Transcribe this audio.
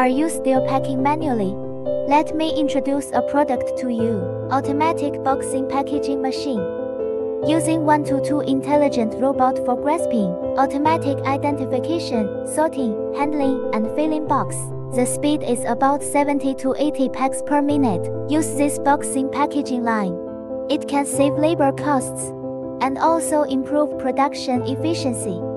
Are you still packing manually? Let me introduce a product to you, Automatic Boxing Packaging Machine. Using 1-to-2 intelligent robot for grasping, automatic identification, sorting, handling, and filling box. The speed is about 70 to 80 packs per minute. Use this boxing packaging line. It can save labor costs and also improve production efficiency.